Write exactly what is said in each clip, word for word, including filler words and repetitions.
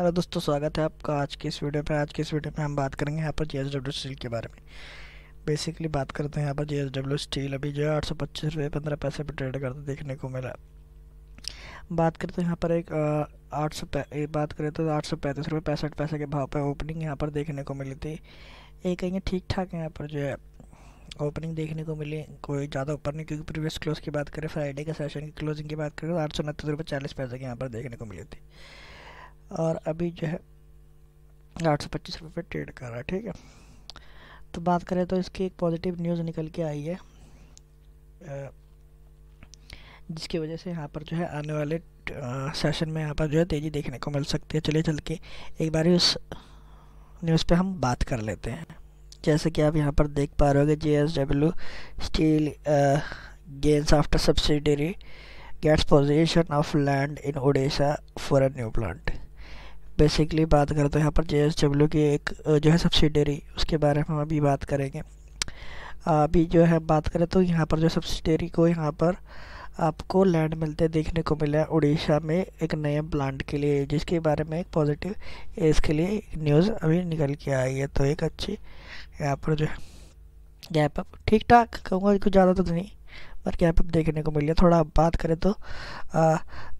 Hello दोस्तों, स्वागत है आपका आज के इस वीडियो में। आज के इस वीडियो में हम बात करेंगे यहाँ पर जे एस डब्ल्यू स्टील के बारे में। बेसिकली बात करते हैं यहाँ पर जे एस डब्ल्यू स्टील अभी जो है आठ सौ पच्चीस रुपये पंद्रह पैसे पर ट्रेड करते देखने को मिला। बात करते हैं यहाँ पर एक आठ सौ बात करें तो आठ सौ पैंतीस रुपये पैंसठ पैसे के भाव पर ओपनिंग यहाँ पर देखने को मिली थी। ये कहेंगे ठीक ठाक यहाँ पर जो है ओपनिंग देखने को मिली, कोई ज़्यादा ऊपर नहीं, क्योंकि प्रीवियस क्लोज की बात करें, फ्राइडे के सेशन की क्लोजिंग की बात करें तो आठ सौ उनतीस रुपये चालीस पैसे की यहाँ पर देखने को मिली थी और अभी जो है आठ सौ पच्चीस रुपये पर ट्रेड कर रहा है। ठीक है, तो बात करें तो इसकी एक पॉजिटिव न्यूज़ निकल के आई है जिसकी वजह से यहाँ पर जो है आने वाले सेशन में यहाँ पर जो है तेज़ी देखने को मिल सकती है। चलिए चल के एक बार उस न्यूज़ पे हम बात कर लेते हैं। जैसे कि आप यहाँ पर देख पा रहे हो J S W steel gains after subsidiary gets position of land in Odisha for a new plant. Basically बात करते हैं यहाँ पर जे एस डब्ल्यू की एक जो है सब्सिडरी, उसके बारे में हम अभी बात करेंगे। अभी जो है बात करें तो यहाँ पर जो सब्सिडरी को यहाँ पर आपको लैंड मिलते देखने को मिला उड़ीसा में एक नए प्लांट के लिए, जिसके बारे में एक पॉजिटिव इसके लिए न्यूज़ अभी निकल के आई है। तो एक अच्छी यहाँ पर जो है गैप अप ठीक ठाक कहूँगा, कुछ ज़्यादा तो नहीं पर गैप अप देखने को मिली। थोड़ा बात करें तो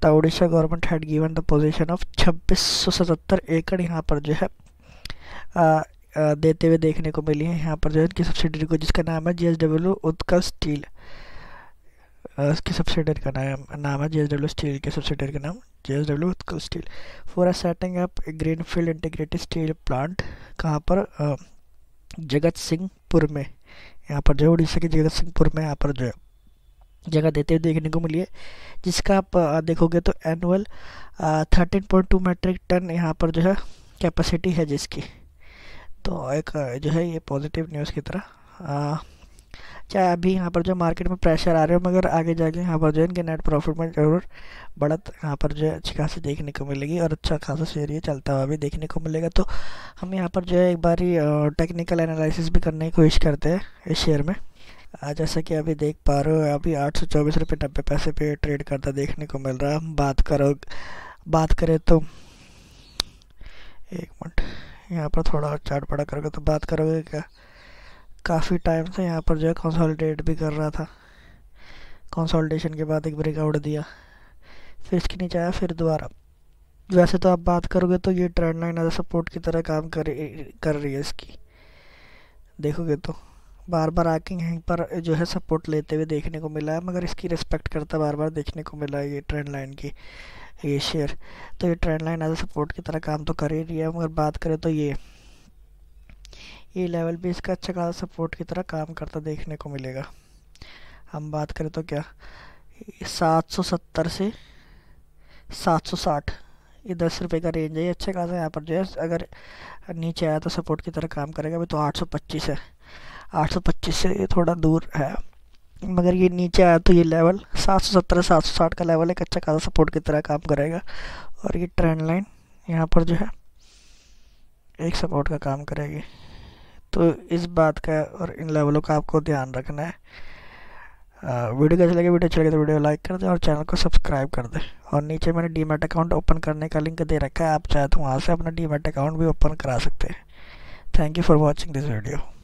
the Orissa government had given the position of छब्बीस सौ सतहत्तर एकड़ यहाँ पर जो है आ, आ, देते हुए देखने को मिली है यहाँ पर जो है इनकी सब्सिडरी को, जिसका नाम है G S W Utkal steel. इसकी सब्सिडरी का नाम नाम है जे एस डब्ल्यू स्टील के सब्सिडरी का नाम J S W Utkal steel for setting up green field integrated steel plant कहाँ पर जगतसिंहपुर में, यहाँ पर जो उड़ीसा के जगतसिंहपुर में यहाँ पर जो जगह देते हुए देखने को मिली है, जिसका आप देखोगे तो annual thirteen point two metric ton यहाँ पर जो है कैपेसिटी है जिसकी। तो एक जो है ये पॉजिटिव न्यूज़ की तरह आ, चाहे अभी यहाँ पर जो मार्केट में प्रेशर आ रहे हो, मगर आगे जाके यहाँ पर जो है इनके नेट प्रॉफिट में जरूर बढ़त यहाँ पर जो है अच्छी खासी देखने को मिलेगी और अच्छा खासा शेयर ये चलता हुआ भी देखने को मिलेगा। तो हम यहाँ पर जो है एक बार ही टेक्निकल एनालिसिस भी करने की कोशिश करते हैं इस शेयर में। जैसा कि अभी देख पा रहे हो अभी आठ सौ चौबीस रुपये नब्बे पैसे पे ट्रेड करता देखने को मिल रहा है। बात करो बात करें तो एक मिनट यहाँ पर थोड़ा चार्ट बड़ा करोगे तो बात करोगे क्या काफ़ी टाइम से यहाँ पर जो है कंसोलिडेट भी कर रहा था, कंसोलिडेशन के बाद एक ब्रेकआउट दिया, फिर इसके नीचे आया, फिर दोबारा। वैसे तो आप बात करोगे तो ये ट्रेंड लाइन एज सपोर्ट की तरह काम कर कर रही है, इसकी देखोगे तो बार बार आके यहीं पर जो है सपोर्ट लेते हुए देखने को मिला है, मगर इसकी रिस्पेक्ट करता बार बार देखने को मिला है ये ट्रेंड लाइन की ये शेयर। तो ये ट्रेंड लाइन एज सपोर्ट की तरह काम तो कर ही रही है, मगर बात करें तो ये ये लेवल भी इसका अच्छा खासा सपोर्ट की तरह काम करता देखने को मिलेगा। हम बात करें तो क्या सात सौ सत्तर से सात सौ साठ ये दस रुपये का रेंज है, ये अच्छा खासा यहाँ पर जो है अगर नीचे आया तो सपोर्ट की तरह काम करेगा। अभी तो आठ सौ पच्चीस है, आठ सौ पच्चीस से ये थोड़ा दूर है, मगर ये नीचे आया तो ये लेवल सात सौ सत्तर सात सौ साठ का लेवल एक अच्छा खासा सपोर्ट की तरह काम करेगा और ये ट्रेंड लाइन यहाँ पर जो है एक सपोर्ट का काम करेगी। तो इस बात का और इन लेवलों का आपको ध्यान रखना है। आ, वीडियो कैसे लगे वीडियो अच्छी लगे तो वीडियो लाइक कर दें और चैनल को सब्सक्राइब कर दें। और नीचे मैंने डीमैट अकाउंट ओपन करने का लिंक दे रखा है, आप चाहे तो वहाँ से अपना डीमैट अकाउंट भी ओपन करा सकते हैं। Thank you for watching this video.